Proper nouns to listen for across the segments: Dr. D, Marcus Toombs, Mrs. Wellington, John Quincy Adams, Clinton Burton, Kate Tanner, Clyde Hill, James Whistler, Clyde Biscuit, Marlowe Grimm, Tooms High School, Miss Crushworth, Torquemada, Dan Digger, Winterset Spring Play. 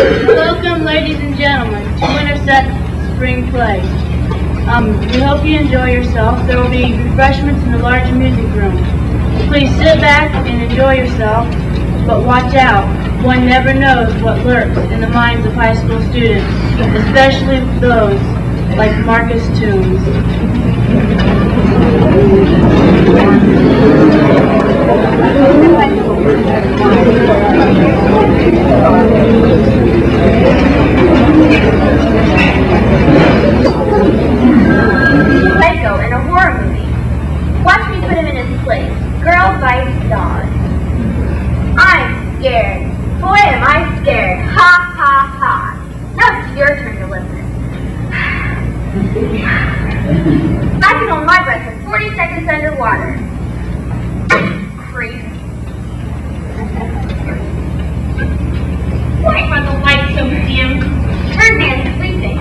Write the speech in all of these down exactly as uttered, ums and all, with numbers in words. Welcome, ladies and gentlemen, to Winterset Spring Play. Um, we hope you enjoy yourself. There will be refreshments in the large music room. Please sit back and enjoy yourself, but watch out. One never knows what lurks in the minds of high school students, especially those like Marcus Toombs. Psycho in a horror movie. Watch me put him in his place. Girl bites dog. I'm scared. Boy, am I scared. Ha, ha, ha. Now it's your turn to listen. I can hold my breath for forty seconds underwater. Crazy. Why are the lights so dim? Ferdinand is sleeping.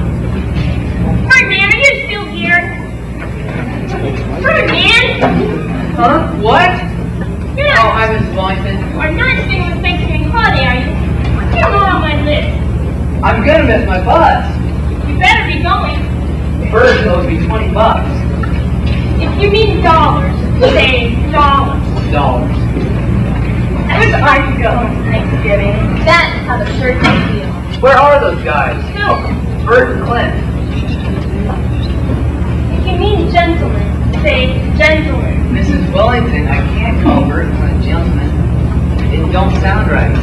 Ferdinand, are you still here? Ferdinand? Huh? What? You're not, oh, I'm Missus Wellington. You're not staying with Thanksgiving holiday, are you? You're low on my list. I'm gonna miss my bus. You better be going. The first bill would be twenty bucks. If you mean dollars, say dollars. Dollars. I wish I could go on Thanksgiving. That's how the shirt makes you. Where are those guys? No. Bert and Clint. If you mean gentlemen, say gentlemen. Missus Wellington, I can't call Bertrand a gentleman. It don't sound right.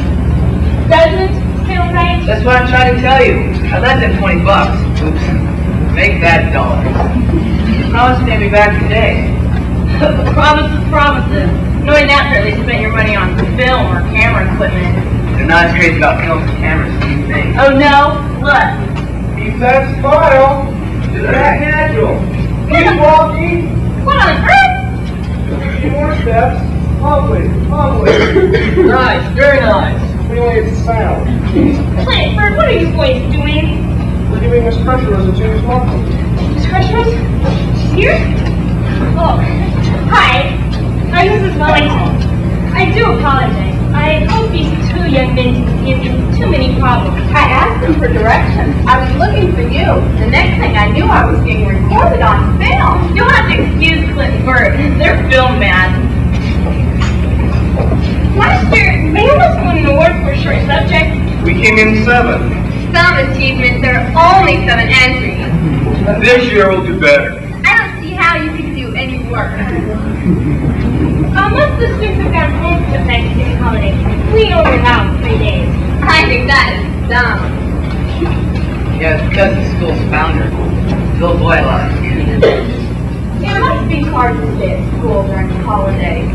Doesn't sound right? That's what I'm trying to tell you. I left him twenty bucks. Oops. Make that dollar. You promised to be back today. Promises, promises. Knowing that for at least spent your money on film or camera equipment. They're not as crazy about films and cameras, do you think? Oh no? Look. Keep that smile. Do that natural. Keep walking. What on earth? More steps. Lovely, lovely. Nice, very nice. Anyway, it's sound. Clint, what are you boys doing? We're giving Miss Crushworth a James Whistler. Miss Crushworth? She's here? Oh, hi. I'm Missus Wellington. I do apologize. I hope these two young men didn't give you too many problems. I asked them for directions. I was looking for you. The next thing I knew, I was getting recorded on film. You'll have to excuse Clinton Burton. They're film mad. Last year, Mavis won an award for a short subject. We came in seventh. Some achievements are only seven entries. This year we'll do better. I don't see how you can do any work. Um, once the students have gone home for the Thanksgiving holiday, we only have three days. I think that is dumb. Yeah, it's because the school's founder, Bill Boyle. It must be hard to stay at school during the holiday.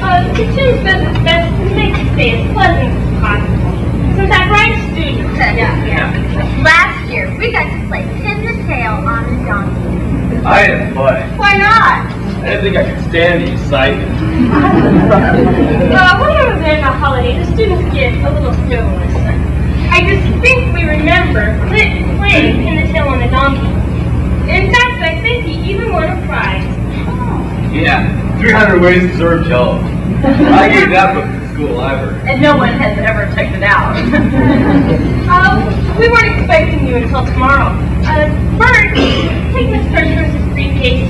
Uh, the students does its best to make the stay as pleasant as possible. So that right, students? Yeah, yeah. Last year, we got to play pin the tail on the donkey. I didn't play. Why not? I didn't think I could stand the excitement. uh, whenever we're in a holiday, the students get a little frivolous. I just think we remember Clint playing Pin the Tail on the Donkey. In fact, I think he even won a prize. Oh. Yeah, three hundred ways to serve Jello. I gave that book to the school library. And no one has ever checked it out. uh, we weren't expecting you until tomorrow. Uh, Bert, take Miss Crushworth's briefcase.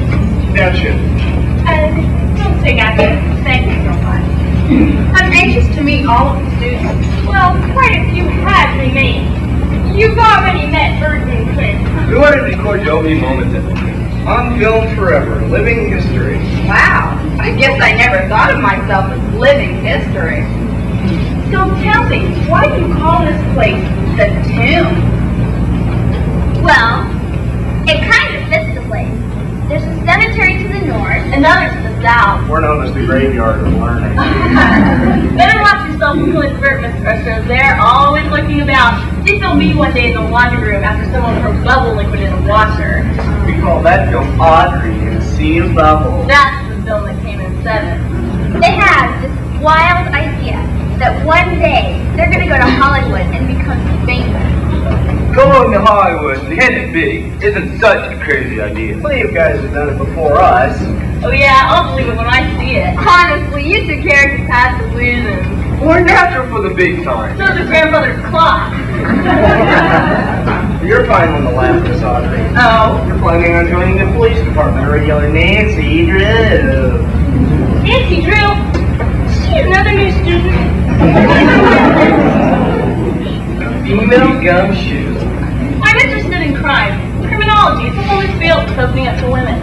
That's it. Uh, don't say that. Thank you so much. I'm anxious to meet all of the students. Well, quite a few have remained. You've already met Burton and Clint. We wanted to record your only moments on film forever, living history. Wow. I guess I never thought of myself as living history. So tell me, why do you call this place the tomb? Well, it kind of fits the place. There's a cemetery to the north, another to the south. We're known as the graveyard of learning. Better watch yourself from Clinton Burton, Miss Crushworth. They're always looking about. Think they'll meet one day in the laundry room after someone throws bubble liquid in the washer. We call that compadre and sea bubble. That's the film that came in seventh. They have this wild idea that one day they're going to go to Hollywood and become famous. Going to Hollywood and getting it big isn't such a crazy idea. Well, you guys have done it before us. Oh yeah, I'll believe it when I see it. Honestly, you two characters have to win. And... We're natural for the big time. So does grandmother's clock. You're probably one of the laughers on me. Oh. You're planning on joining the police department or yelling Nancy Drew. Nancy Drew? Is she another new student? Female gumshoe. I'm interested in crime. Criminology, it's a whole new field that's opening up to women.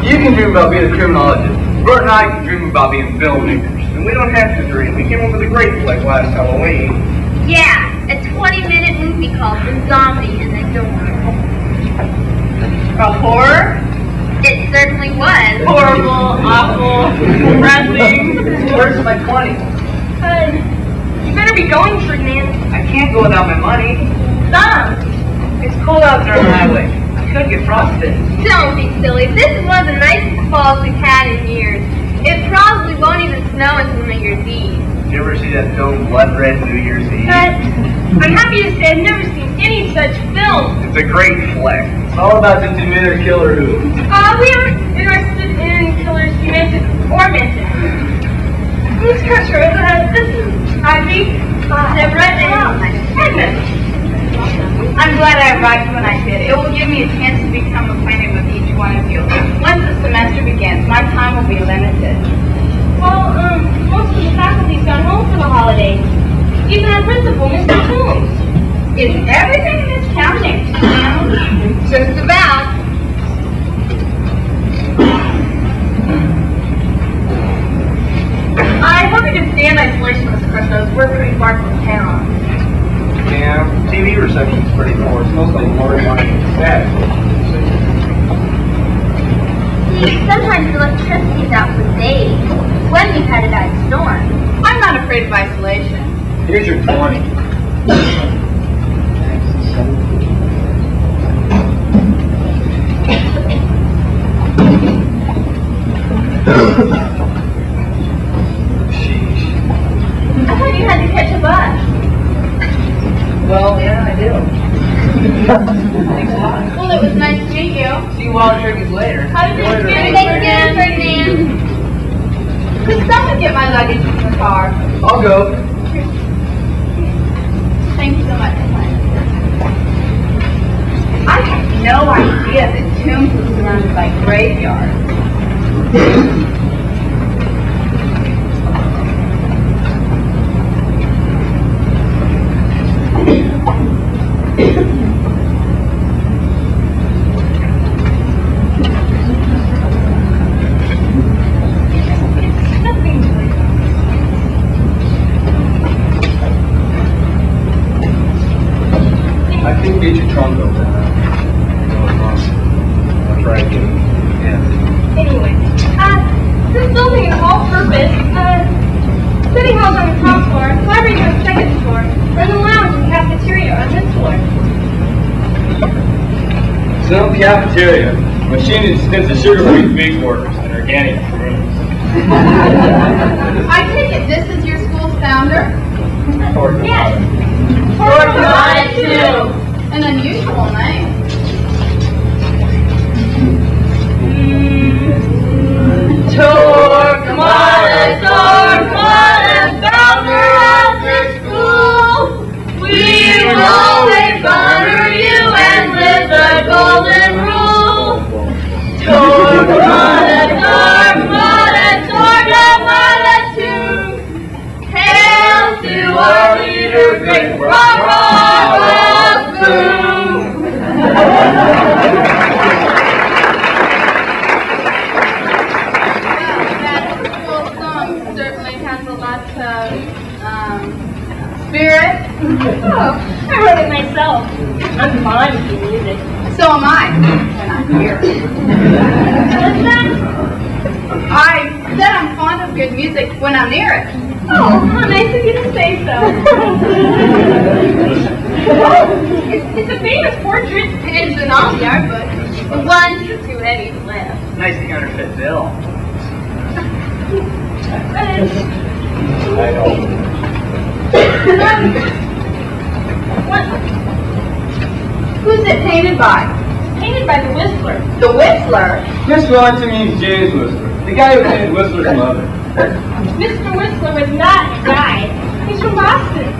You can dream about being a criminologist. Bert and I can dream about being filmmakers. And we don't have to dream. We came up with a great flick last Halloween. Yeah, a twenty minute movie called The Zombie in the Door. A horror? It certainly was. Horrible, awful, depressing. Where's my twenty? Uh, you better be going, Ferdinand. I can't go without my money. Stop. It's cold out there on the highway. I could get frosted. Don't be silly. This is one of the nicest falls we've had in years. It probably won't even snow until New Year's Eve. Did you ever see that film Blood Red New Year's Eve? But I'm happy to say I've never seen any such film. It's a great flick. It's all about the demented killer who... Uh, we are interested in killers demented or mentioned. Miss Crushworth, uh, this is Ivy, Deborah, and Edmund. I'm glad I arrived when I did. It will give me a chance to become acquainted with each one of you. Once the semester begins, my time will be limited. Well, um, most of the faculty's gone home for the holidays. Even our principal, Mister Toombs. It's everything in this county. Just about. I hope you can stand isolation, Miz Crushworth. We're pretty far from town. Yeah, T V reception's pretty poor. It's mostly more money and sad. See, sometimes the electricity's out for days. When we've had a bad storm. I'm not afraid of isolation. Here's your twenty. Sheesh. I thought you had to catch a bus. Well, yeah, I do. Thanks a lot. Well, it was nice to meet you. See you all at Tribute later. How did you do Thanksgiving, Ferdinand? Could someone get my luggage from the car? I'll go. Thank you so much, Clyde. I had no idea that tombs were surrounded by graveyards. Cafeteria. Machine instead of sugar-free beef workers and organic fruits. I take it this is your school's founder? Torquemada. Yes. Torquemada too. An unusual name. Mm. Torquemada, Torquemada, founder of the school. We will always honor you and live the golden. Torquemada, Torquemada, Torquemada too. Hail to our leader, great Marlowe Grimm. That school song certainly has a lot of um, spirit. Oh, I wrote it myself. I'm fond of the music. So am I. Here. I said I'm fond of good music when I'm near it. Oh, how nice of you to say so. Oh, it's, it's a famous portrait. It is an all-star book. The one's too heavy to lift. Nice to counterfeit bill. I know. What? Who's it painted by? Painted named by the Whistler. The Whistler? Miss Wellington means James Whistler, the guy who played Whistler's mother. Mister Whistler was not a guy. He's from Boston.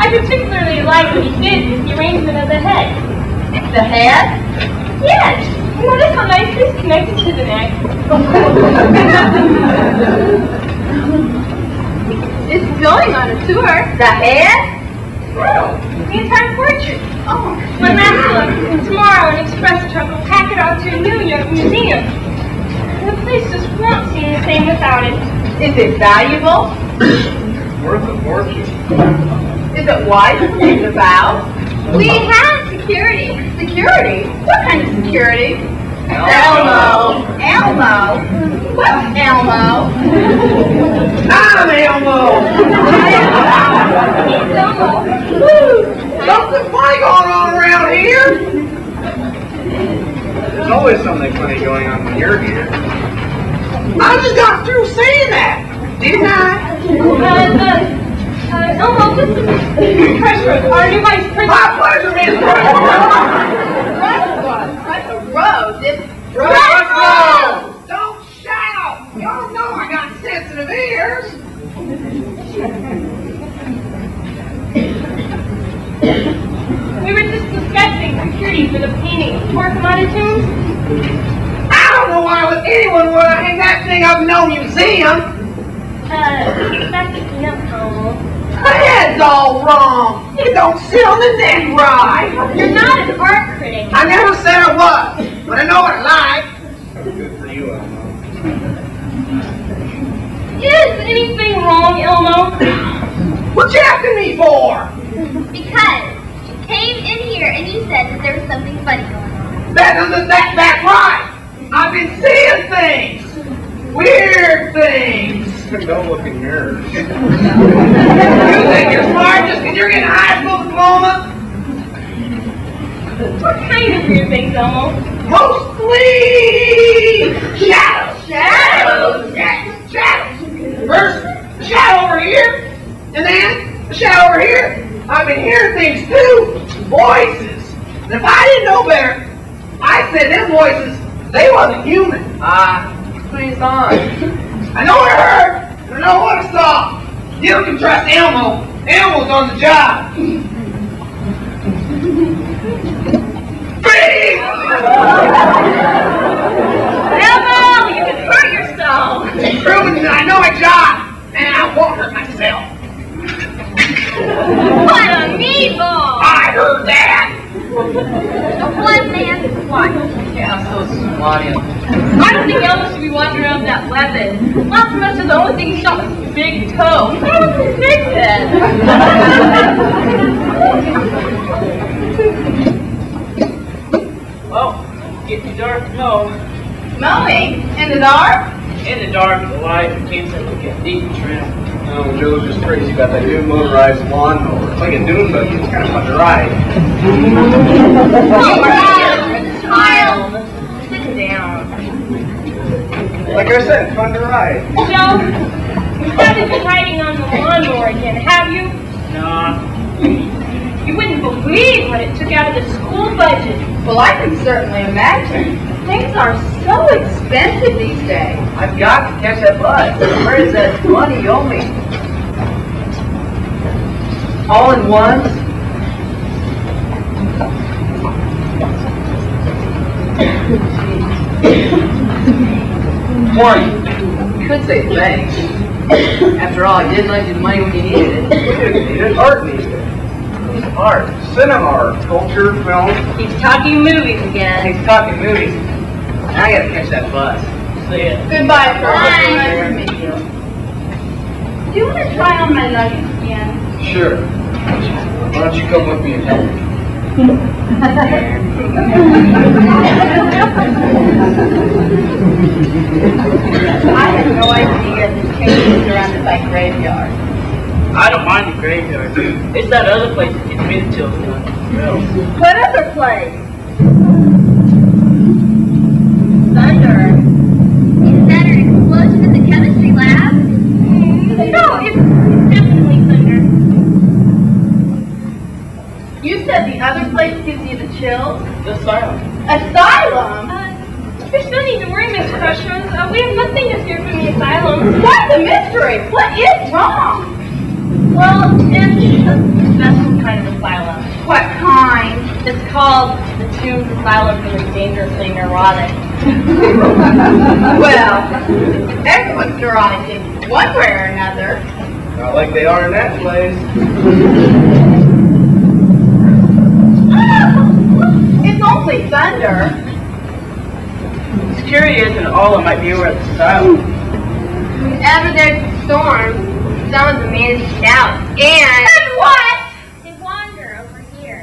I particularly like what he did with the arrangement of the head. The hair? Yes. You notice how nicely it's connected to the neck. It's going on a tour. The hair? No, the entire portrait. Oh. But Maxwell, tomorrow an express truck will pack it off to a New York museum. The place just won't seem the same without it. Is it valuable? Worth a fortune. Is it wise to take the vow? We have security. Security? What kind of security? Elmo. Elmo? What's Elmo? I'm Elmo! He's Elmo. Woo! Something funny going on around here! There's always something funny going on when you're here. I just got through saying that, didn't I? Uh, the Uh, Elmo, this is Miss Crushworth, our new vice principal. My pleasure, Miss Crushworth! What a road, this road. Crushworth! Don't shout! Y'all know I got sensitive ears. We were just discussing security for the painting of Torquemada tombs. I don't know why would anyone want to hang that thing up in no museum. Uh, that's enough, Elmo. The head's all wrong. It don't sit on the neck right. You're not an art critic. I never said I was, but I know what I like. Good for you, Elmo. Is anything wrong, Elmo? What you asking me for? Because you came in here and you said that there was something funny going on. That doesn't that back right. I've been seeing things. Weird things. Don't look in mirrors. You think you're smart just because you're getting a high school diploma? What kind of weird things, Elmo? Mostly shadows. Shadows. Shadows. Shadows. First, a shadow over here, and then a shadow over here. I've been hearing things too. Voices. And if I didn't know better, I said them voices, they wasn't human. Ah, uh, please on. I know what I heard, and I know what I saw. You can trust Elmo. Elmo's on the job. Freeze! Elmo, you can hurt yourself. It's proven that I know my job, and I won't hurt myself. What a meatball! I heard that. A blood man's squat. Yeah, so squatty. I don't think Elmo should be wandering around with that weapon. Not so much as the only thing he shot was his big toe. How was his big head? Well, it's the dark snow. Snowing? In the dark? In the dark, the light, you can't set look at deep trim. Oh, Joe's just crazy about that new motorized lawnmower. It's like a dune buggy. It's kind of fun to ride. Oh, my child! Sit down. Like I said, fun to ride. Joe, you haven't been riding on the lawnmower again, have you? Nah. You wouldn't believe what it took out of the school budget. Well, I can certainly imagine. Things are so expensive these days. I've got to catch that bus. Where is that money you owe me? All in one? Morning. You could say thanks. After all, I did lend you the money when you needed it. You didn't need it. Art needed it. Art, cinema, art, culture, film. He's talking movies again. He's talking movies. I gotta catch that bus. See ya. Goodbye, Bye. Bye. Do you want to try on my luggage again? Sure. Why don't you come with me and help me? I had no idea the changes surrounded by graveyards. I don't mind the graveyard, dude. It's that other place that gets me the chills. No. What other place? Thunder. Is that an explosion in the chemistry lab? No, it's definitely thunder. You said the other place gives you the chills? Asylum. Asylum? Uh, there's no need to worry, Miss Crushworth. Uh, we have nothing to fear from the asylum. What's the mystery? What is wrong? Well, it's a special kind of asylum. What kind? It's called the Toombs Asylum for the Dangerously Neurotic. Well, everyone's neurotic in one way or another. Not like they are in that place. It's only thunder. It's curious and all it might be over at the asylum. Whenever there's a storm, someone's a man to shout. And... And what? They wander over here.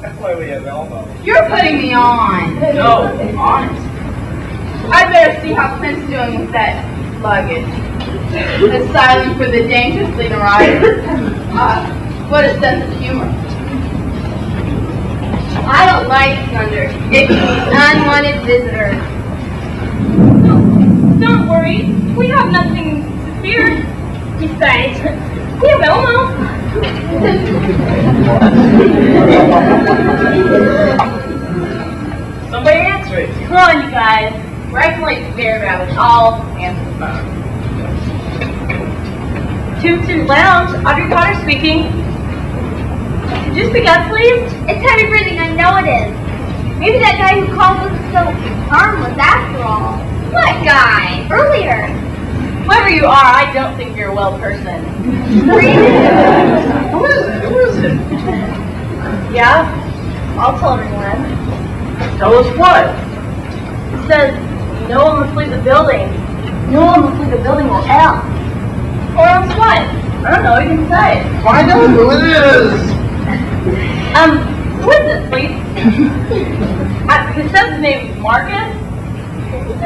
That's why we have Elmo. You're putting me on. No, I'm honest. I'd better see how Clint's doing with that luggage. Asylum for the dangerously neurotic. Uh, what a sense of humor. I don't like thunder. It can be unwanted visitors. No, don't worry. We have nothing to fear. Besides, we have Elmo. Somebody answer it. Come on, you guys. We're acting like scared rabbits. I'll answer the phone. Tombton Lounge, Audrey Potter speaking. Just pick up, please. It's heavy breathing, I know it is. Maybe that guy who called us so harmless after all. What guy? Earlier. Whoever you are, I don't think you're a well person. Who is it? Who is it? Yeah? I'll tell everyone. Tell us what? It says, no one must leave the building. No one must leave the building or else. Or else what? I don't know, you can say it. Find out who it is. Um, who is this, please? uh, it says his name is Marcus.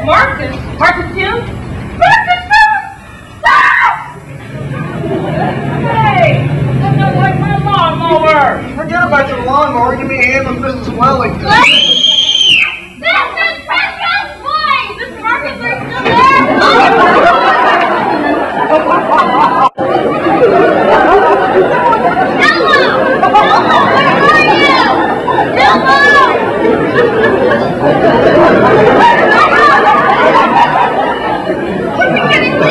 Marcus? Marcus Toombs? Marcus Toombs! Ah! Hey! That sounds like my lawnmower! Forget about your lawnmower, give me a hand with Missus Wellington. Please! This is Prescott's voice! This Marcus is still there! Hello! Elmo, where are you? Elmo! What are we gonna do?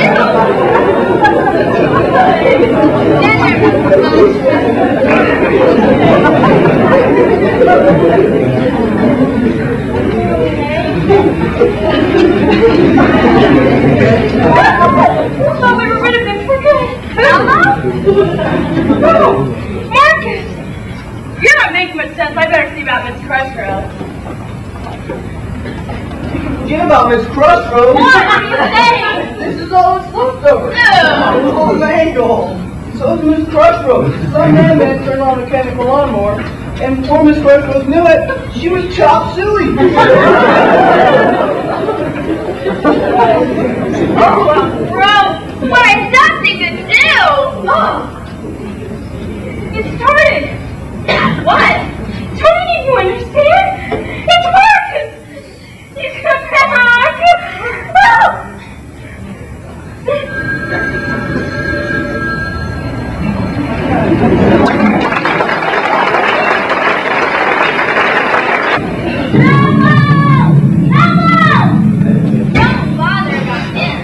Well, we were rid of him for good. Elmo? Marcus! You're not making much sense. I better see about Miss Crushworth. Forget about Miss Crushworth. What are you saying? This is all it's left over. Oh. It's all mangled. So is Miss Crushworth. Some man turned on a mechanical lawnmower, and before Miss Crushworth knew it, she was chop suey. Oh, bro, what I thought they could do. Oh. It started. What? Tony, do you understand? It's Marcus! He's come back! Oh! Elmo! Elmo! Don't bother about them.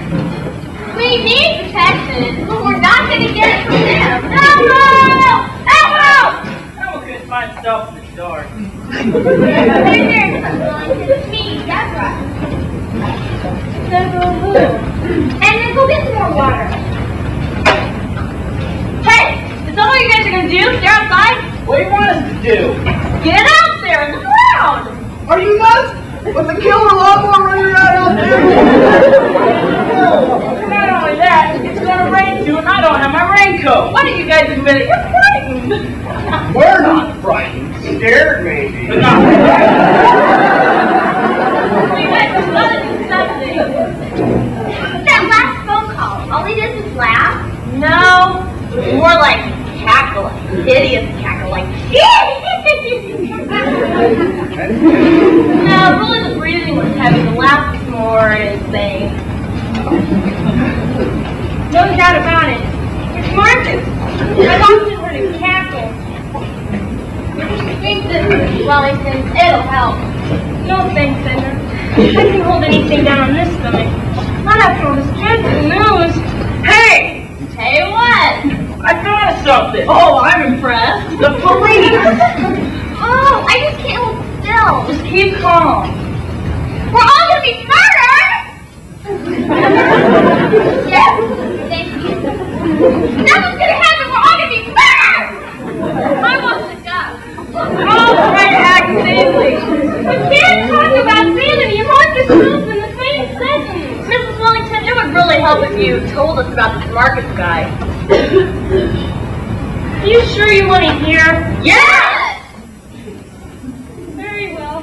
We need protection, but we're not going to get it from them. Elmo! Find stuff in the dark. Hey there, it's me, Deborah. Deborah who? And then go get some more water. Hey, is that all you guys are going to do? They're outside? What do you want us to do? Get out there in the crowd! Are you nuts? With the killer lawnmower running right out there? No, not only that, it's going to rain too and I don't have my raincoat. Why don't you guys admit it? You're frightened. We're not frightened. Scared, maybe. But not frightened. We went to do something. That last phone call, all he did was laugh? No. More like cackling. Hideous cackling. No, really the breathing was heavy. The laugh was more insane. No doubt about it. It's Marcus. I often heard him cackle. Wellington, it'll help. No thanks, Ender. I can hold anything down on this stomach. Not after all this dreadful news. Hey! Hey, what? I thought of something. Oh, I'm impressed. The police! Oh, I just can't hold still. Just keep calm. We're all gonna be murdered! Yes, thank you. That's what's gonna happen. We're all gonna be murdered! I want to go. Don't try to act silly. We can't talk about sanity and Marcus Toombs in the same sentence. Missus Wellington, it would really help if you told us about this Marcus guy. Are you sure you want to hear? Yes! Very well.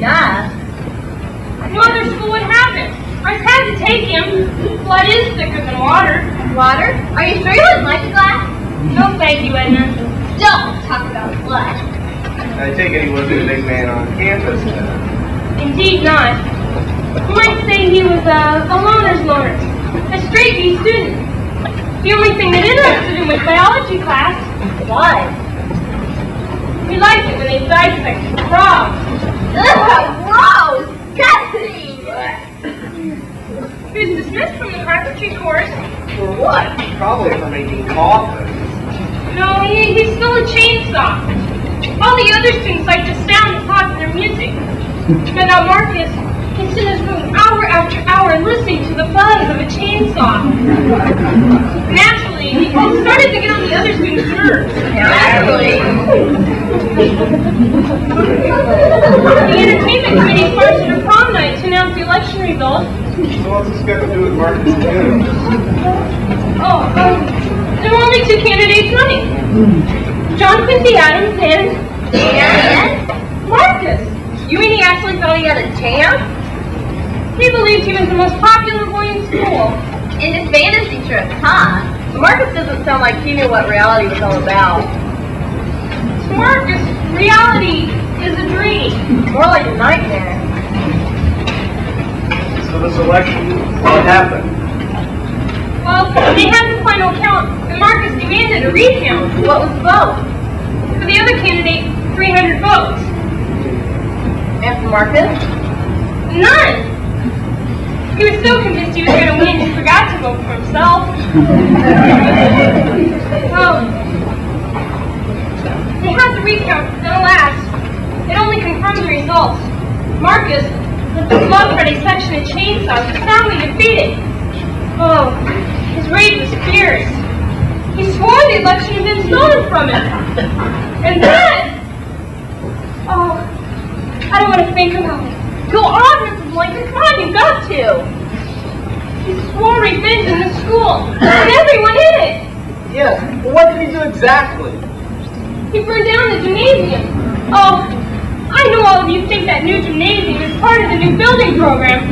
That. No other school would have it. I tried to take him. Blood is thicker than water. Water? Are you sure you wouldn't like a glass? No, thank you, Edna. Don't talk about blood. I take it he wasn't a big man on campus. Indeed not. You might say he was a, a loner's loner, a straight B student. The only thing that interested him was biology class. Why? We liked it when they dissected frogs. Ugh, gross! Disgusting! He was dismissed from the carpentry course. For what? Probably for making coffins. No, he, he's still a chainsaw. All the other students like to sound and talk in their music. But now Marcus is in his room hour after hour listening to the buzz of a chainsaw. Naturally, he started to get on the other students' nerves. Naturally. The entertainment committee started a prom night to announce the election results. So what's this got to do with Marcus Toombs? Oh, um, there were only two candidates running. John Quincy Adams and... and? Marcus! You mean he actually thought he had a chance? He believed he was the most popular boy in school. In his fantasy trip, huh? Marcus doesn't sound like he knew what reality was all about. To Marcus, reality... is a dream. More like a nightmare. So this election, what happened? Well, they had the final count, and Marcus demanded a recount. What was the vote? For the other candidate, three hundred votes. And for Marcus? None! He was so convinced he was going to win, he forgot to vote for himself. Well, they had the recount, nonetheless. It only confirmed the results. Marcus, with the love for section of chainsaws, was soundly defeated. Oh, his rage was fierce. He swore the election had been stolen from him. And then, oh, I don't want to think about it. Go on, Missus Lincoln, come on, you've got to. He swore revenge in the school, and everyone in it. Yes, but what did he do exactly? He burned down the gymnasium. Oh. I know all of you think that new gymnasium is part of the new building program,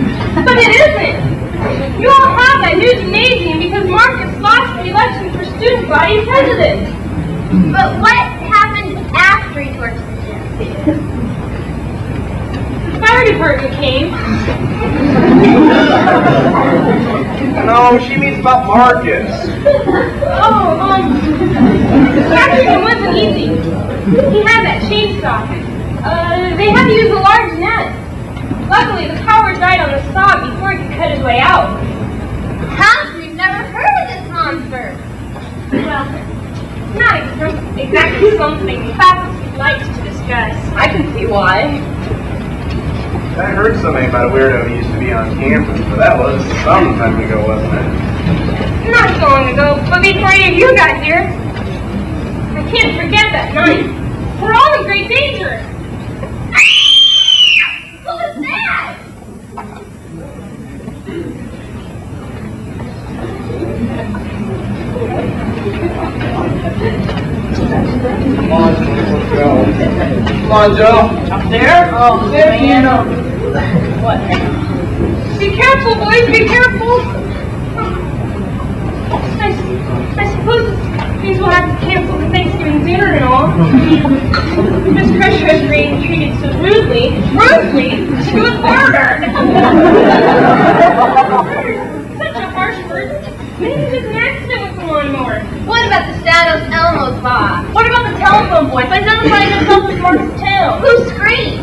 but it isn't. You all have that new gymnasium because Marcus lost the election for student body and president. But what happened after he worked in the gym? The fire department came. No, she means about Marcus. Oh, um, actually it wasn't easy. He had that chainsaw. Uh, they had to use a large net. Luckily, the power died on the saw before he could cut his way out. Huh? We've never heard of this monster. Well, not exactly something the faculty likes to discuss. I can see why. I heard something about a weirdo who used to be on campus, but that was some time ago, wasn't it? Not so long ago, but before any of you got here. I can't forget that night. We're all in great danger. What was that? Come on, Joe. Come on, Joe. Up there? Oh, there you know. What? Be careful, boys. Be careful. I, I suppose it means we'll have to cancel the Thanksgiving dinner and all. Miss Crushworth treated so. rudely, rudely, she was murdered! Such a harsh word. Maybe it was an accident with the lawnmower. What about the Stados Elmos box? What about the telephone boy? By notifying himself with Marcus Toombs. Who screamed?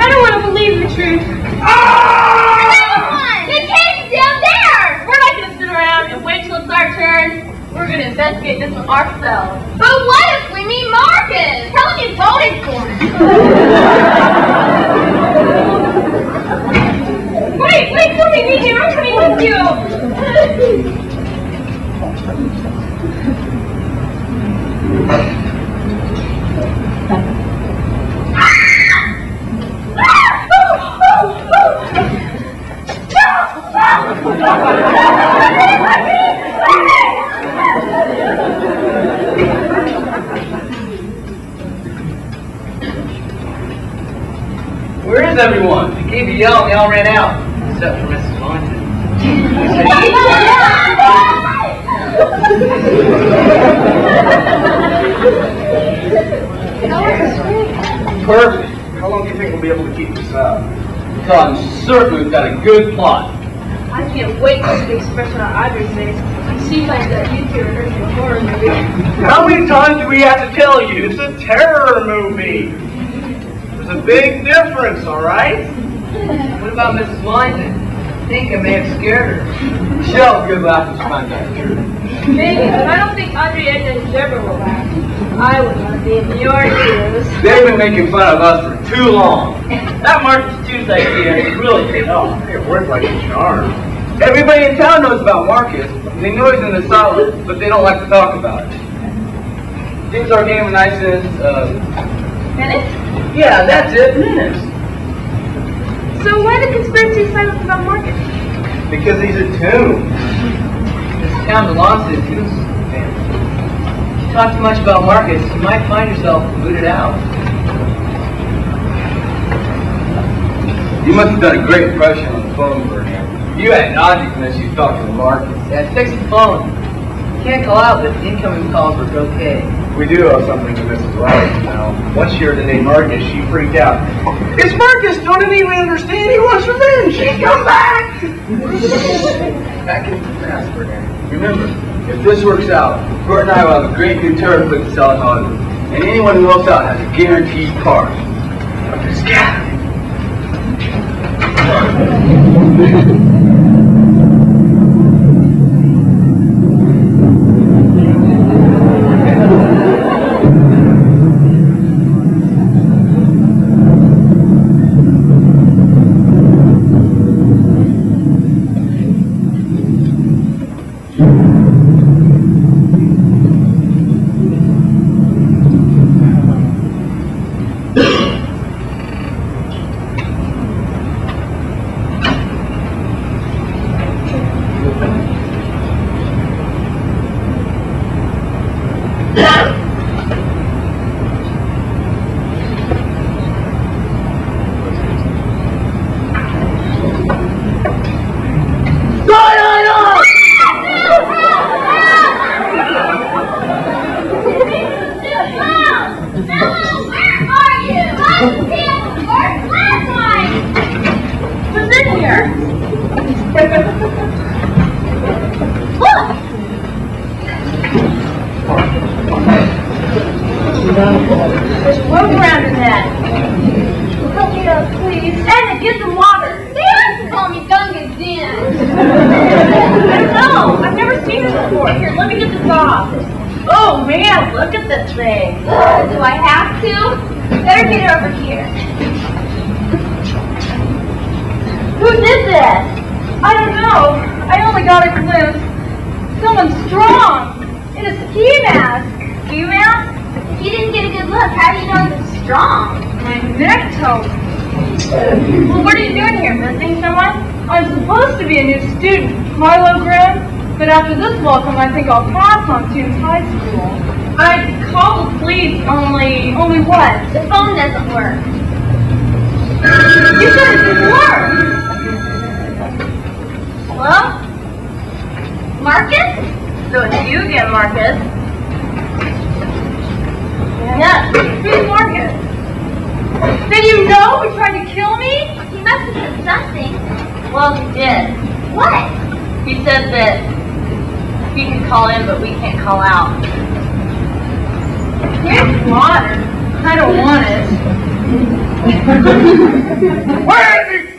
I don't want to believe the truth. Ah! Another one! The kid's down there! We're not going to sit around and wait till it's our turn. We're going to investigate this one ourselves. But what if we meet Marcus? Tell him you voted for him. Wait, wait, don't leave me here. I'm coming with you. Where is everyone? They gave a yell and they all ran out, except for Missus Wellington. Perfect. How long do you think we'll be able to keep this up? Because I'm certain we've got a good plot. I can't wait to see the expression on Audrey's face. She like that you two are in a horror movie. How many times do we have to tell you? It's a terror movie. There's a big difference, all right? What about Missus Wellington? I think I may have scared her. She'll good laugh if she finds out the truth. Maybe, but I don't think Audrey and Deborah will laugh. I would not be in your ears. They've been making fun of us for too long. That Marcus Toombs idea is really paid off. It worked like a charm. Everybody in town knows about Marcus. They know he's in the solid, but they don't like to talk about it. Seems our game of nice is, uh... Minutes? Yeah, that's it, minutes. So why the conspiracy silence about Marcus? Because he's a tomb. This town belongs to the Toombs family. If you talk too much about Marcus, you might find yourself booted out. You must have done a great impression on the phone, Bertrand. You had an object unless you talked to Marcus. Yeah, fix the phone. You can't call out that incoming calls were okay. We do owe something to Missus Wellington now. Once she heard the name Marcus, she freaked out. It's Marcus! Don't even understand? He wants revenge! She's come back! Back into the past, Bernard. Remember, if this works out, Bert and I will have a great new turn for the sell in Hollywood. And anyone who helps out has a guaranteed car. I'm scared! Marlowe Grimm, but after this welcome, I think I'll pass on Toombs High School. I called the police, only, only what? The phone doesn't work. You said it didn't work. Hello? Marcus? So it's you again, Marcus. Yes. Who's Marcus? Then you know he tried to kill me? He must have said something. Well, he did. What? He said that he can call in, but we can't call out. Here's water. I don't want it. Where is he?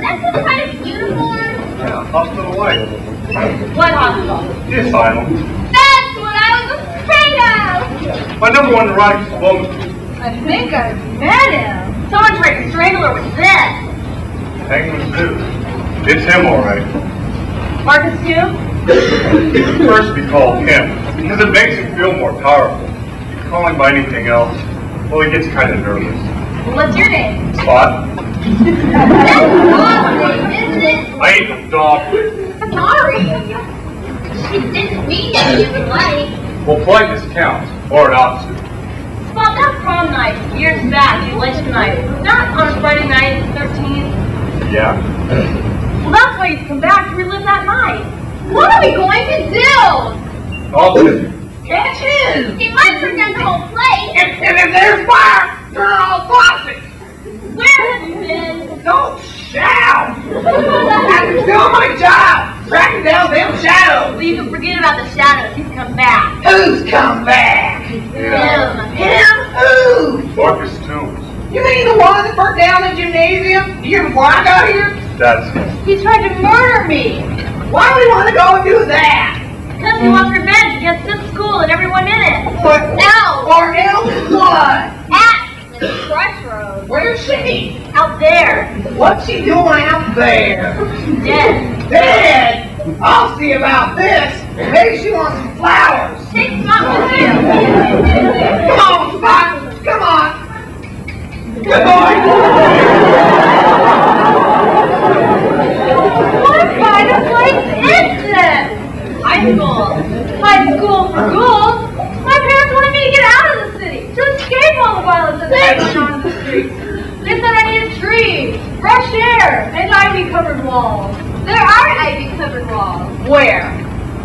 That's a kind of uniform. Yeah, hospital life. What hospital? The asylum. That's what I was afraid of! My number one right is woman. I think I've met him. Someone tried to strangle her with this. Hang with Sue. It's him, all right. Marcus Toombs? First we call him, because it makes him feel more powerful. If you call him by anything else, well, he gets kind of nervous. Well, what's your name? Spot. That's dog name, isn't it? I ain't a dog. Sorry. She didn't mean that you could play. Well, politeness counts, or an opposite. Spot, that prom night years back, you alleged tonight, not on a Friday night, the thirteenth? Yeah. Well, that's why you've come back to relive that night. What are we going to do? Opposite. Catches! He might forget the whole play. And, and if there's fire, you're all boxes. Where have you been? Don't shout! I'm doing my job! Tracking down them shadows! Well, you can forget about the shadows. He's come back. Who's come back? Him. Him? Him? Who? Marcus Toombs. You mean the one that burnt down the gymnasium? The year before I got here? That's him. He tried to murder me. Why do we want to go and do that? Because we want revenge against this school and everyone in it. What else? Or else what? At Miss Crushworth. Where's she? Out there. What's she doing out there? She's dead. Dead? I'll see about this. Maybe she wants some flowers. Take some out with you. Come on, Spot. Come on. Good boy. What kind of place is this? High school. High school for ghouls. My parents wanted me to get out of the city. Just escape all the violence that's going on in the streets. They said I needed trees, fresh air, and ivy-covered walls. There are ivy-covered walls. Where?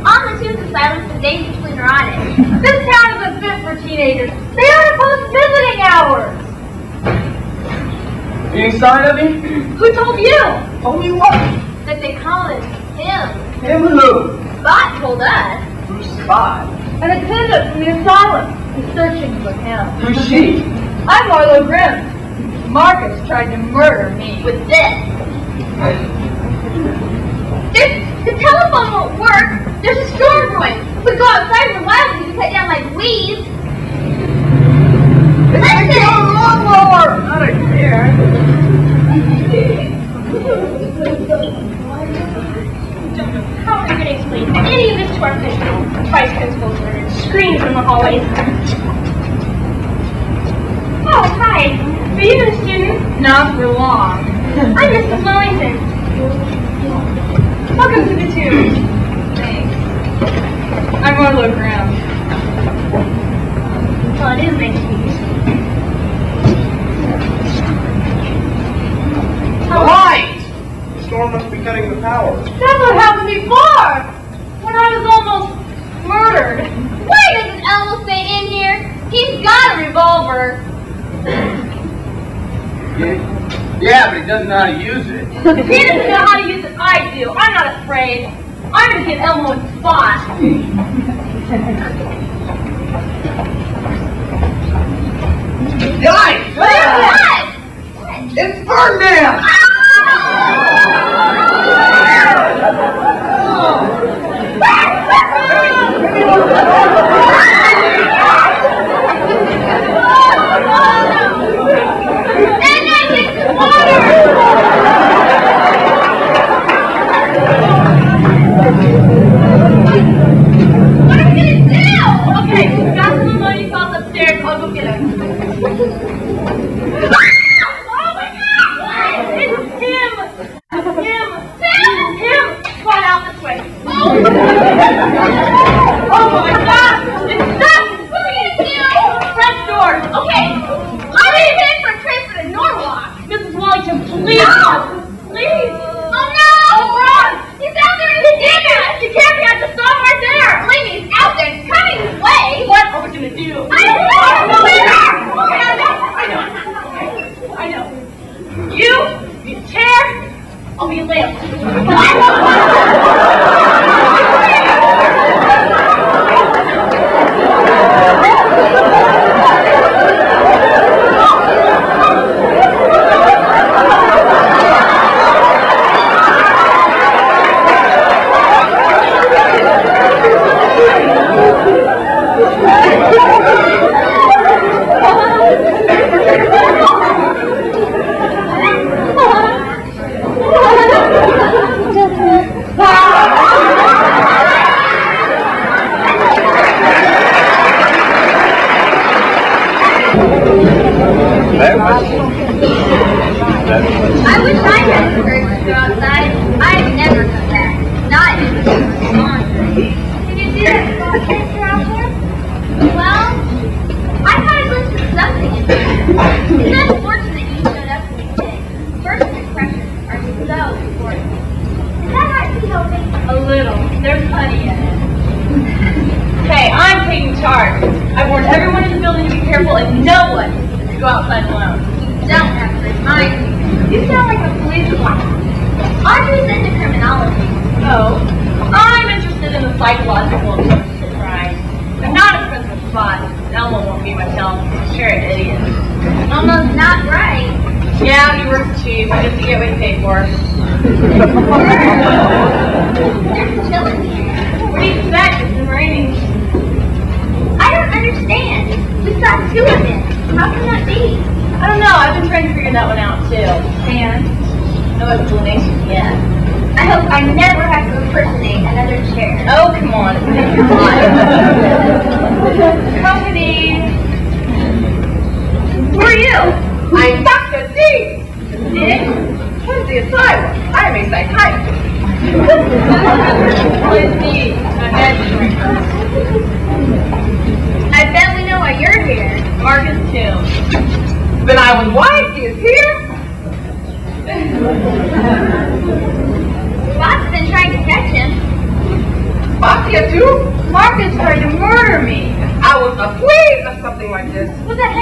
On the tooth asylum, the daisies are on it. This town isn't fit for teenagers. They ought to post visiting hours. You started me? Who told you? Told me what? That they call it him. Him who? Spot told us. Who's Spot? An attendant from the asylum. Searching for him. Who's she? I'm Marlowe Grimm. Marcus tried to murder me with this. There's, the telephone won't work. There's a storm going. We go outside in the wild and you cut down like weeds. It's like the old lawnmower. Not a care. How are we going to explain any of this to our principal, vice principal, and screams from the hallways? Oh, hi. Are you a student? Not for long. I'm Missus Wellington. Welcome to the tomb. Thanks. I'm going to look around. Well, it is nice to meet you. The light! The storm must be cutting the power. That's what happened before! When I was almost murdered. Why doesn't Elmo stay in here? He's got a revolver. Yeah. yeah, but he doesn't know how to use it. He doesn't know how to use it. I do. I'm not afraid. I'm going to give Elmo a spot. Guys! What? What? It's Birdman! I We're not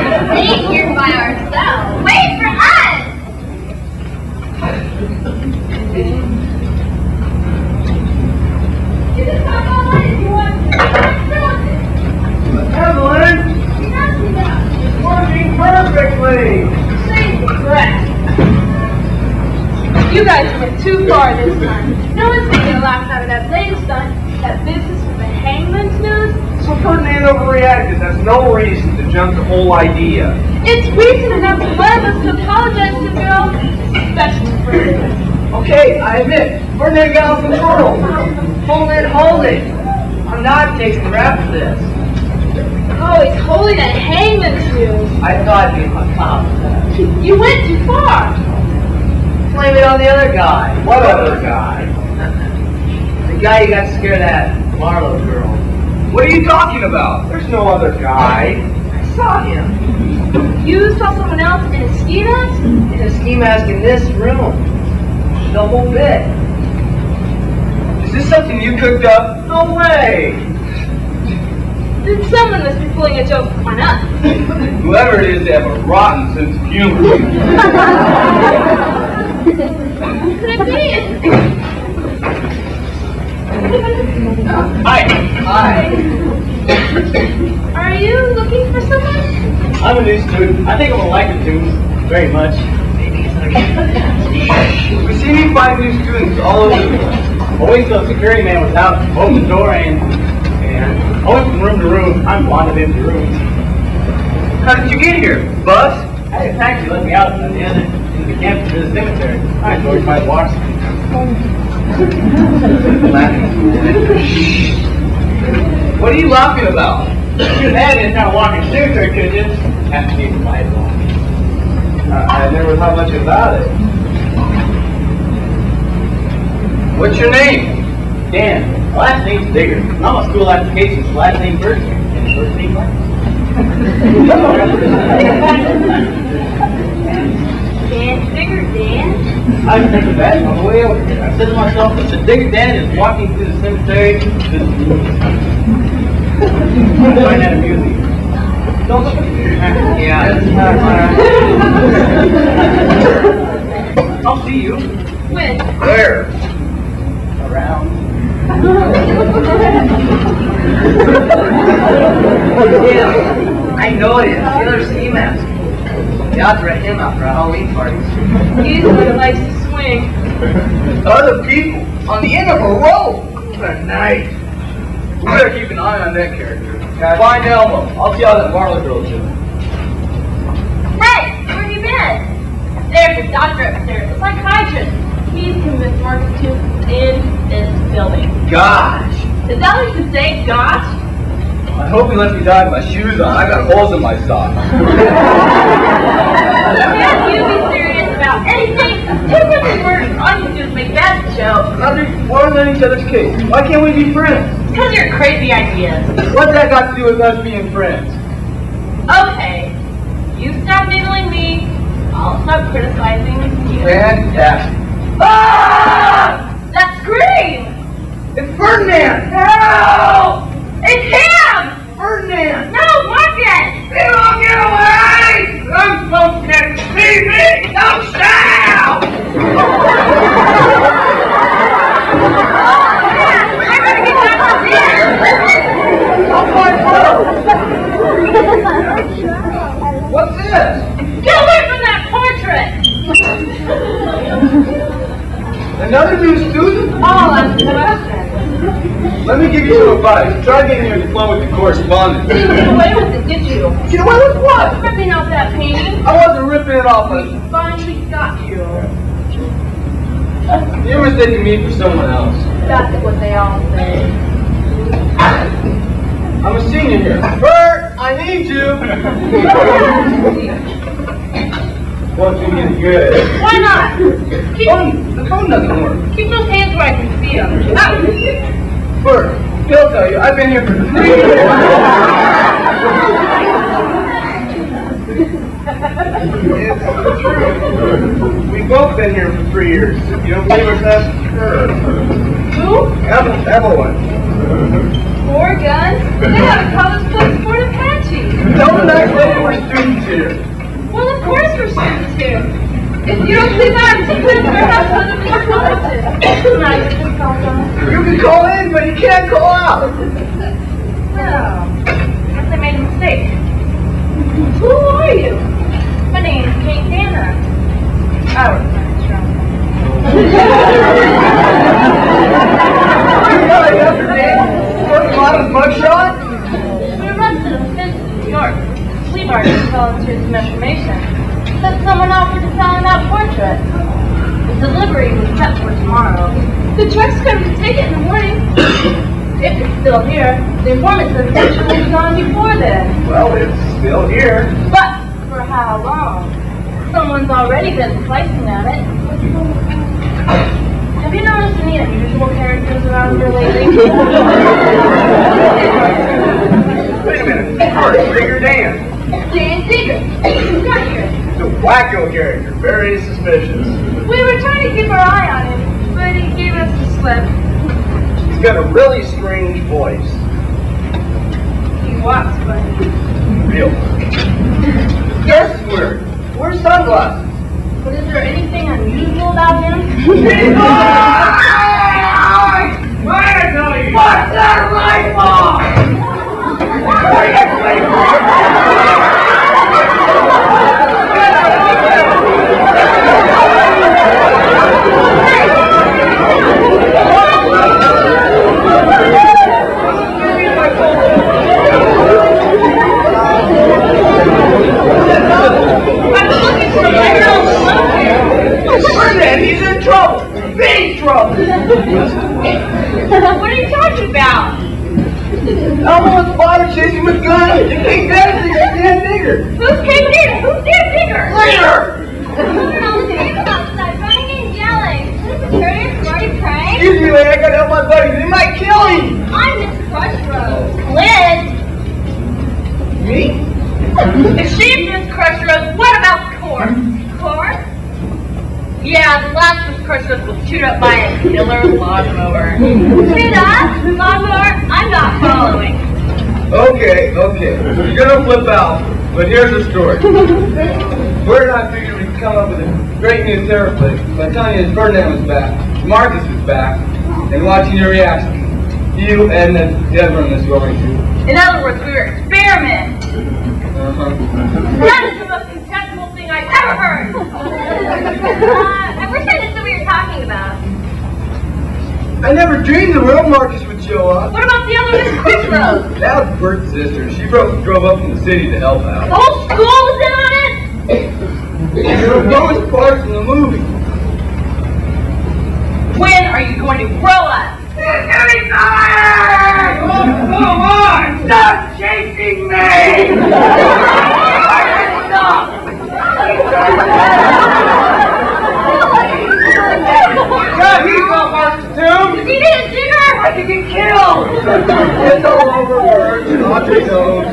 staying here by ourselves. You guys went too far this time. No one's taking a laugh out of that latest stunt, that business with the hangman's news. So Ferdinand overreacted. That's no reason to jump the whole idea. It's reason enough for one of us to apologize to Bill, especially for okay, I admit, Ferdinand got out of control. Hold it, hold it. I'm not taking the rap for this. Oh, he's holding that hangman's news. I thought he was top of that. You went too far. Blame it on the other guy. What other guy? The guy you got scared at, Marlowe girl. What are you talking about? There's no other guy. I saw him. You saw someone else in a ski mask? In a ski mask in this room. The whole bit. Is this something you cooked up? No way. Then someone must be pulling a joke on us. Whoever it is, they have a rotten sense of humor. Could it be? Hi. Hi. Are you looking for someone? I'm a new student. I think I'm a liking Toombs very much. We see me find new students all over the place. Always the security man was out, open the door, and and always from room to room. I'm wanted into rooms. How did you get here? Bus? Hey, a taxi let me out at the end. The camp to the cemetery. I enjoyed my walks. What are you laughing about? You had it not walking the cemetery, could you? Have to be quiet. Uh, I never thought much about it. What's your name? Dan. Last name's Digger. I'm a school application. Last name Burton. And first name Martin. Dan, Digger Dan? I was thinking that on the way over here. I said to myself, the Digger Dan is walking through the cemetery. I'm going out of music. Don't look at me. Yeah, that's not right. I'll see you. When? Where? Around. Yeah, I know it. The other ski mask. The odds are at him after a Halloween party. He usually likes to swing. Other people on the end of a rope. What a night. We better keep an eye on that character. Okay. Find Elmo. I'll see how that Marlowe girl's doing. Hey, where have you been? There's a doctor upstairs, a psychiatrist. He's convinced Marcus Toombs is in this building. Gosh. Is that what you say, gosh? I hope he lets me die with my shoes on. I got holes in my socks. Can't you be serious about anything? Two different words. All you do is make bad jokes. How do we warn on each other's case? Why can't we be friends? Because you're crazy ideas. What's that got to do with us being friends? Okay. You stop niggling me. I'll stop criticizing you. Fantastic. Ah! That scream! It's Ferdinand! Help! It's him! Ferdinand! No, Marcus! You don't get away! Those folks can see me! Don't shout! Oh, yeah! I better get back to this! Oh, my God! What's this? Get away from that portrait! Another new student? Oh, I'm sorry. Let me give you some advice. Try getting your diploma with the correspondence. You didn't get away with it, did you? Get away with what? Ripping off that painting. I wasn't ripping it off. We it. Finally got you. You were thinking me for someone else. That's what they all say. I'm a senior here. Bert, I need you. Won't do you good. Why not? Keep phone, the phone doesn't work. Keep those hands where I can see them. Ah. Bert, he'll tell you, I've been here for three years. It's true. We've both been here for three years. You don't believe us, that's her. Who? Evelyn. Evelyn. Four guns? They haven't called us Club Sport Apache. Don't act like we're students here. Well, of course we're students here. If you don't leave out, you couldn't turn out one of these colleges. You can call in, but you can't call out. Well, I guess I made a mistake. Who are you? My name's Kate Tanner. I was not sure. sent someone off to sign out portraits. The delivery was kept for tomorrow. The truck's going to take it in the morning. If it's still here, the informant said that it was gone before then. Well, it's still here. But for how long? Someone's already been slicing at it. Have you noticed any unusual characters around here lately? Wait a minute. First, Digger Dan. Dan Digger. He's not here. It's a wacko character. Very suspicious. We were trying to keep our eye on him, but he gave us the slip. He's got a really strange voice. He walks funny. Real funny. Yes, we're. We're sunglasses. But is there anything unusual about him? What's that light bulb? He's in trouble. Big trouble. What are you talking about? Elmo's father chasing with guns. You think that is Dan Digger? Who's Dan Digger? Who's Dan Digger? Later! He's outside running and yelling. Is this a serious bloody prank? Excuse me, lady. I gotta help my buddies. They might kill him. I'm Miss Crushworth. Liz. Me? If she's Miss Crushworth, what about Cor? Cor? Yeah, the last Miss Crushworth was chewed up by a killer lawnmower. Chewed up? Lawnmower? I'm not following. Okay, okay. You're gonna flip out, but here's the story. We're not figuring we can come up with a great new therapy by telling you that Bertrand is back, Marcus is back, and watching your reaction. You and the Deborah Miss Wellington. In other words, we were experimenting. Uh-huh. That is the most contemptible thing I've ever heard. Uh, I wish I knew what you're talking about. I never dreamed the real Marcus would show up. What about the other Miss Crushworth? That was Bert's sister. She broke, drove up from the city to help out. The whole school was in on it? There were most parts in the movie. When are you going to grow up? There's any fire! Oh, come on! Stop chasing me! I stop! God, he's not Marcus Toombs! Is he Dan Digger? I think he killed! It's all over words and Audrey knows.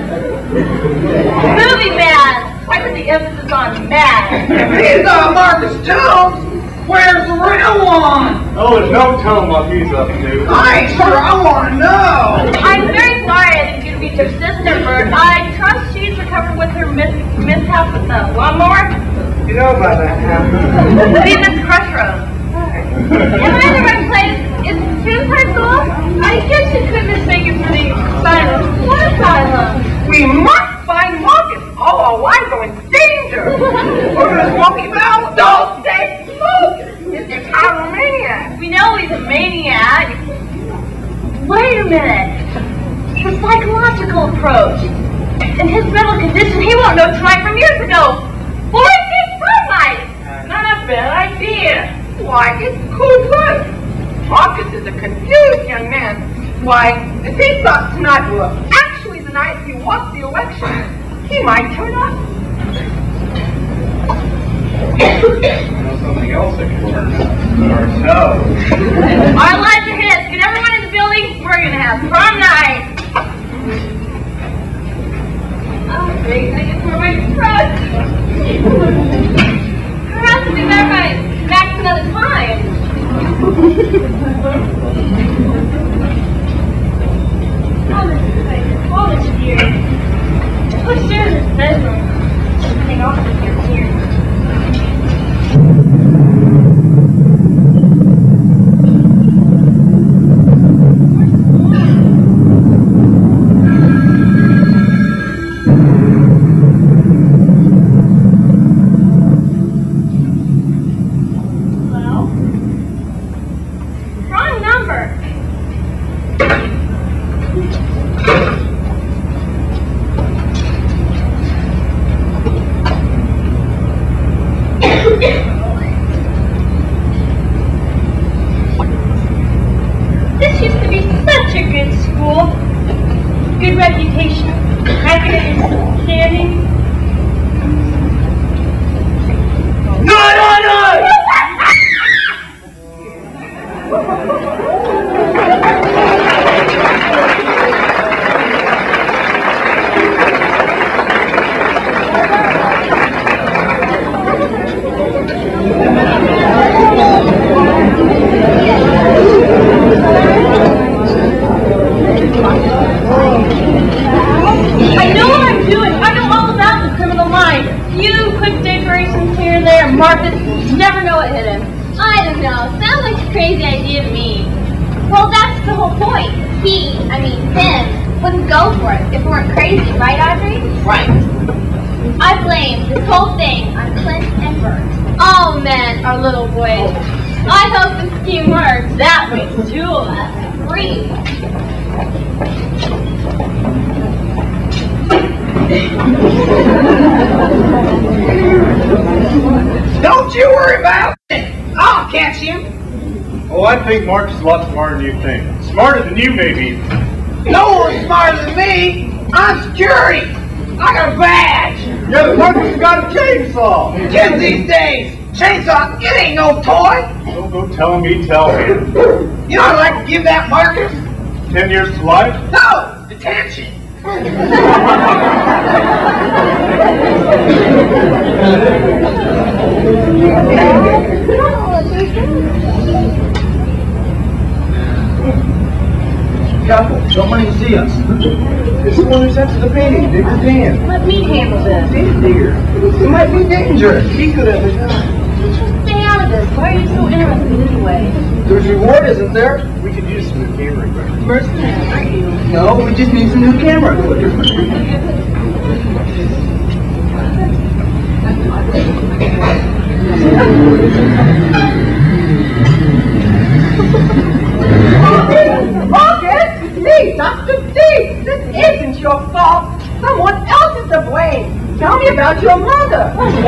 Movie mad! Why put the emphasis on mad? If he's not Marcus Toombs, where's the real one? Oh, there's no telling what he's up to. I ain't sure I want to know! I'm very sorry I didn't get to meet your sister, Bert. I trust she's recovered with her mis mishap with the lawnmower. You know about that happening. Be Miss Crushworth. Am I in the right place? Is this high school? I guess you could mistake it for the asylum. What asylum? We must find Marcus. All our lives are in danger. We're just walking about. Don't say smoke. It's a pyromaniac. We know he's a maniac. Wait a minute. The psychological approach. In his mental condition, he won't know tonight from years ago. Well, let's get sunlight. Not a bad idea. Why, it's cool blood. Marcus is a confused young man. Why, if he thought tonight were actually the night he won the election, he might turn up. I know something else that could turn up. Ourselves. Our lives are his. Get everyone in the building. We're going to have prom night. Oh, great. I guess we're waiting for us. We're about to be that right. Back another time. College place, college here. Who's here in this bedroom? Hang off with your tears. Marcus, never know what hit him. I don't know. Sounds like a crazy idea to me. Well, that's the whole point. He, I mean him, wouldn't go for it if we weren't crazy, right, Audrey? Right. I blame this whole thing on Clinton and Burton. All men are little boys. I hope the scheme works. That way, two of us agree. Don't you worry about it. I'll catch you. Oh, I think Marcus is a lot smarter than you think. Smarter than you, maybe. No one's smarter than me. I'm security. I got a badge. Yeah, the Marcus got a chainsaw. Kids these days, chainsaw, it ain't no toy. Don't go telling me, tell him. You know what I'd like to give that Marcus? Ten years to life? No, detention. Careful, somebody can see us. It's the one who's after the painting, Digger Dan. Let me handle this. Dan Digger. It might be dangerous. He could have a gun. Just stay out of this. Why are you so interested anyway? There's reward, isn't there? We could use some new camera equipment. Mercenary. No, we just need some new camera equipment. Marcus! D, Doctor D, this isn't your fault. Someone else is to blame. Tell me about your mother. Missus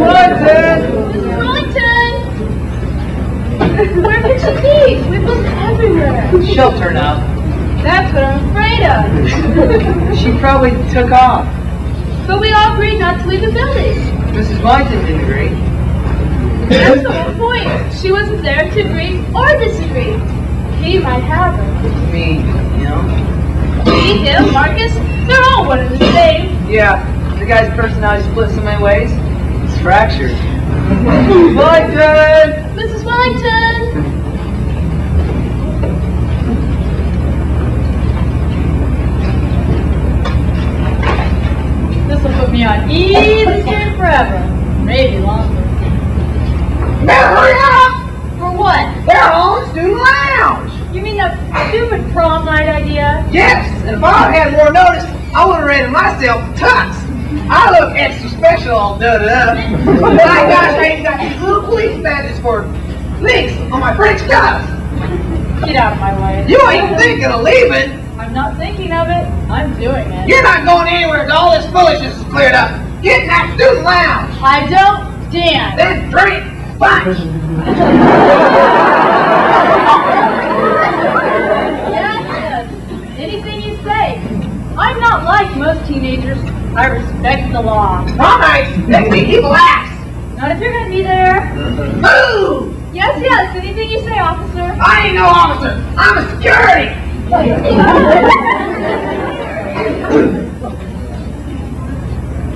Wellington! Where could she be? We've looked everywhere. She'll turn up. That's what I'm afraid of. She probably took off. But we all agreed not to leave the building. Missus Wellington didn't agree. That's the whole point. She wasn't there to agree or disagree. He might have her. Me, you know? Me, him, Marcus, they're all one and the same. Yeah. The guy's personality split so many ways. It's fractured. Wellington! Missus Wellington! This will put me on easy skin forever. Maybe longer. Now hurry up! For what? They're all in the student lounge! You mean that stupid prom night idea? Yes! And if I had more notice, I would have rated myself Tux! I look extra special all done up. My gosh, I even got these little police badges for links on my French cuffs. Get out of my way. You ain't thinking of leaving. I'm not thinking of it. I'm doing it. You're not going anywhere until all this foolishness is cleared up. Get in that student lounge. I don't dance. Then drink. Punch. Yes, yes. Anything you say. I'm not like most teenagers. I respect the law. All right, that's the evil axe. Not if you're going to be there. Move! Yes, yes, anything you say, officer. I ain't no officer. I'm a security.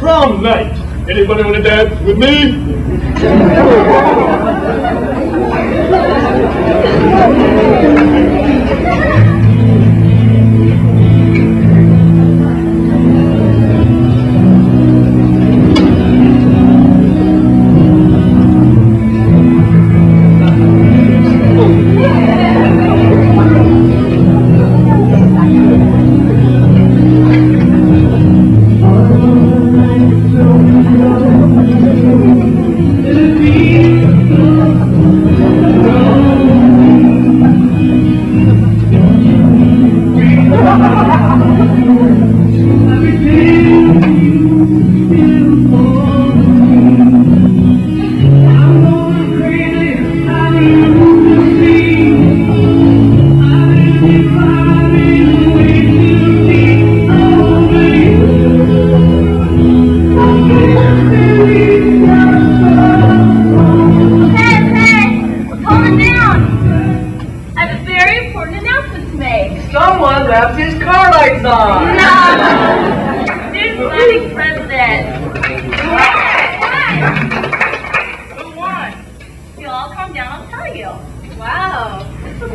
Prom night. Anybody want to dance with me?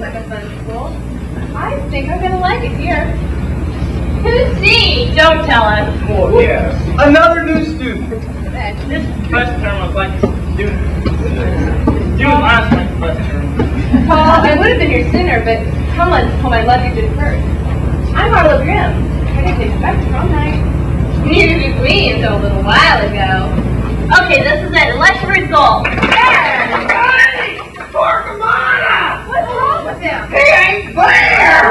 eleventh Sunday School. I think I'm gonna like it here. Who's D? Don't tell us. Oh, yes. Another new student. This first term was like a student. Do last week's first term. Paul, I would have been here sooner, but Tomlin's told my luggage in first. I'm Marlowe Grimm. I didn't expect prom night. Neither did we until a little while ago. Okay, this is it. Election results. Hey! Torquemada! What's wrong with him? He ain't there!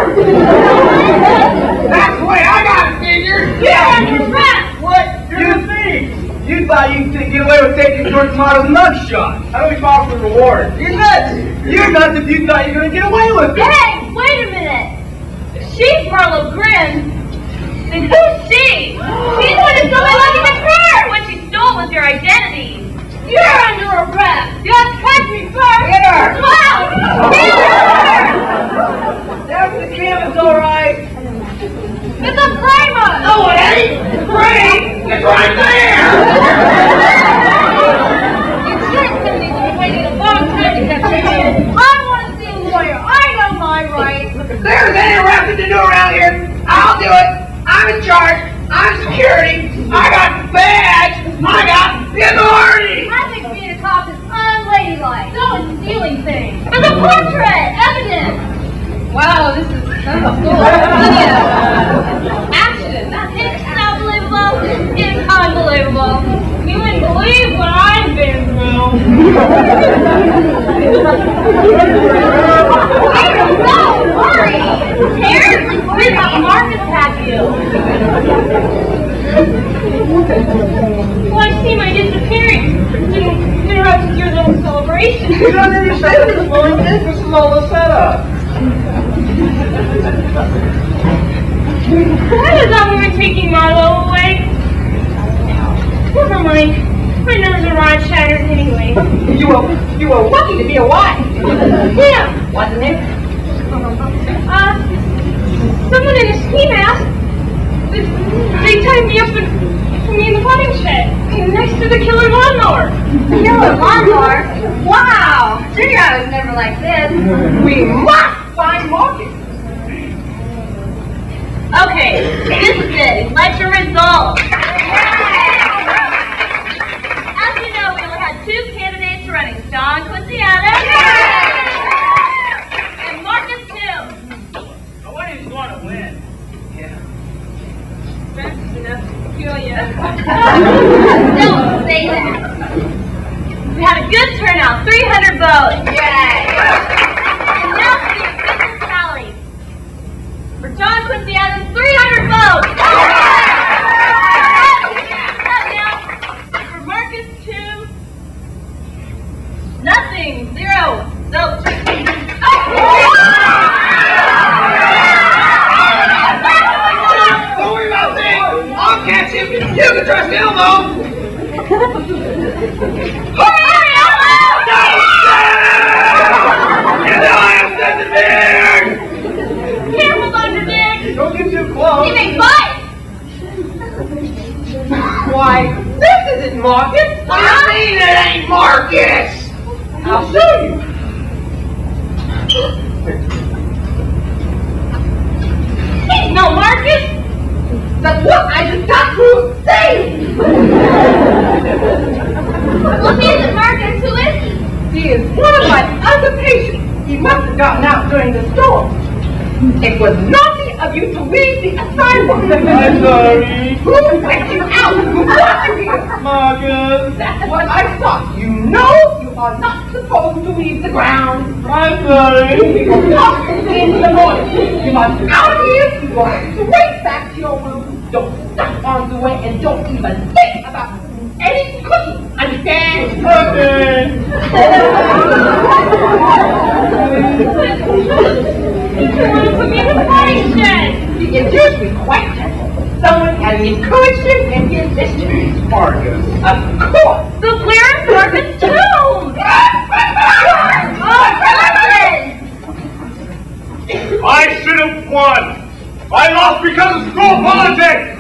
That's the way I got it figured. Yeah, yeah, you're right. What? You're the thing. You thought you could get away with taking Torquemada's mug shot. I don't even offer the reward. You're nuts. You're nuts if you thought you were going to get away with it. Hey, wait a minute. She's Marlowe Grimm. And who's she? She's the one who stole my luggage at first. What she stole was your identity. You're under arrest. You have to catch me first. Get her. Wow. Get her. That's the canvas, all right. It's a framer! No, it ain't! It's frame! It's right there! You sure somebody's been waiting a long time to get you. I want to see a lawyer. I know my rights. There's any racket to do around here. I'll do it. I'm in charge. I'm security. I got badge. I got authority. I think being a cop is unladylike. No one's stealing things. It's a portrait! Evidence! Wow, this is so cool. Action! That's it. It's unbelievable. It's unbelievable. You wouldn't believe what I've been through. I am so worried. Seriously, we got Marcus tattoo. Well, I see my disappearance. You interrupted your little celebration. You don't understand this, William. This is all a setup. I thought we were taking Marlowe away. Never mind. My nerves are rod shattered anyway. You were, you were lucky to be a wife. Yeah. Wasn't it? Uh, someone in a ski mask. They tied me up and put me in the potting shed. Next to the killer lawnmower. Killer lawnmower? Wow. Junior, I was never like this. We must find Marcus. Okay, this is it. Lecture results. As you know, we only had two candidates running: John Quincy Adams Yay! and Marcus Toombs. I wonder who's going to win. Yeah. That's enough to kill you. Don't say that. We had a good turnout, three hundred votes. Yay! And now for the official tally. For John Quincy Adams, three hundred votes! For Marcus, two. Nothing. Zero. Votes. Don't worry about things. I'll catch him. You can trust Elmo. Hurry, Elmo! And now I have said the bear! Don't get too close. You may bite. Why, this isn't Marcus. What do you mean it ain't Marcus? I'll show you. He's no Marcus. That's what I just got through saying. Well, he isn't Marcus. Who is he? He is one of my other patients. He must have gotten out during the storm. It was not of you to leave the asylum. I'm sorry. Who let you out? Who brought you here? Marcus. That's what I thought. You know you are not supposed to leave the ground. I'm sorry. We will talk in the morning. You must out of here. You are straight back to your room. Don't stop on the way and don't even think about any cooking. Understand? Okay. You want to put me in a potting shed. You can just be quite careful. Someone has encouraged him and his sister. Marcus. Of course. The where's Marcus Toombs? I should have won. I lost because of school politics.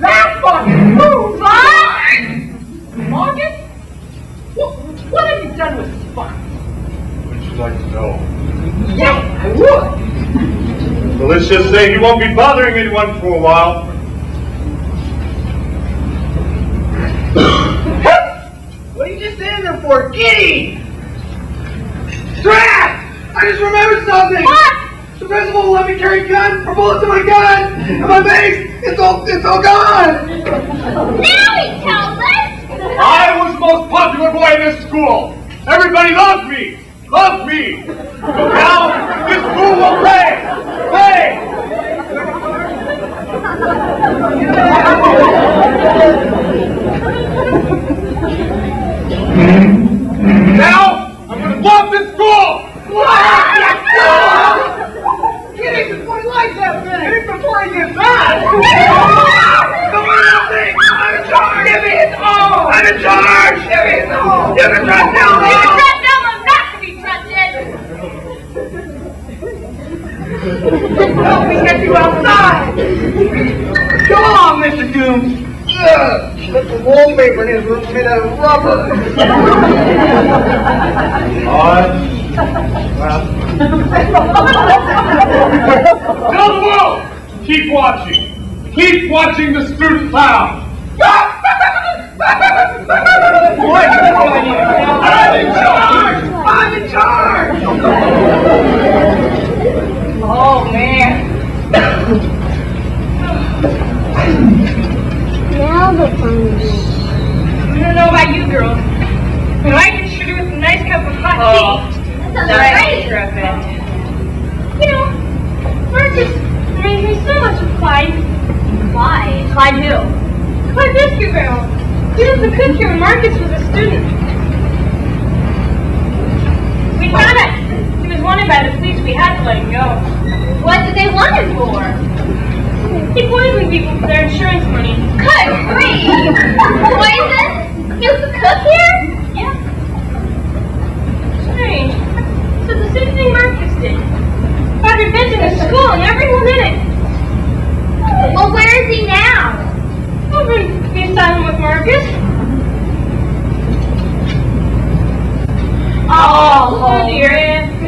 That's Marcus Toombs. What? Marcus? What, what have you done with Spike? Would you like to know? Yes. I would. Well, let's just say you won't be bothering anyone for a while. What are you just standing there for? Giddy! Draft! I just remembered something! What? The principal will let me carry gun for bullets in my gun! And my base! It's all, it's all gone! Now he tells us! I was the most popular boy in this school! Everybody loved me! Loved me! But now, this fool will pay! Pay! Now, I'm gonna love this school! Love this school! He needs to play like that, man! He needs to play this bad! Come on, me! I'm in charge! Give me his all! I'm in charge! Give me his all! You can trust Elmo! You can trust Elmo not to be trusted! Help me get you outside! Come on, Mister Toombs! Ugh! Put the wallpaper in his room made out of rubber. Odd. Well. Tell the world! Keep watching. Keep watching the student clown. I'm in charge! I'm in charge! Oh, man. Now the phone. I don't know about you girls, but I can shoot her with a nice cup of hot tea. Oh, that sounds nice. Great. You know, Marcus reminds me so much of Clyde. Clyde? Clyde Hill. Clyde Biscuit. He was the cook here when Marcus was a student. We found out he was wanted by the police. We had to let him go. What did they want him for? He poisoned people for their insurance money. Good grief! Poison? He was the cook here? Yeah. Strange. So the same thing Marcus did. Found a bench in the school and everyone in it. Well, where is he now? Over in the asylum with Marcus. Oh, oh dear.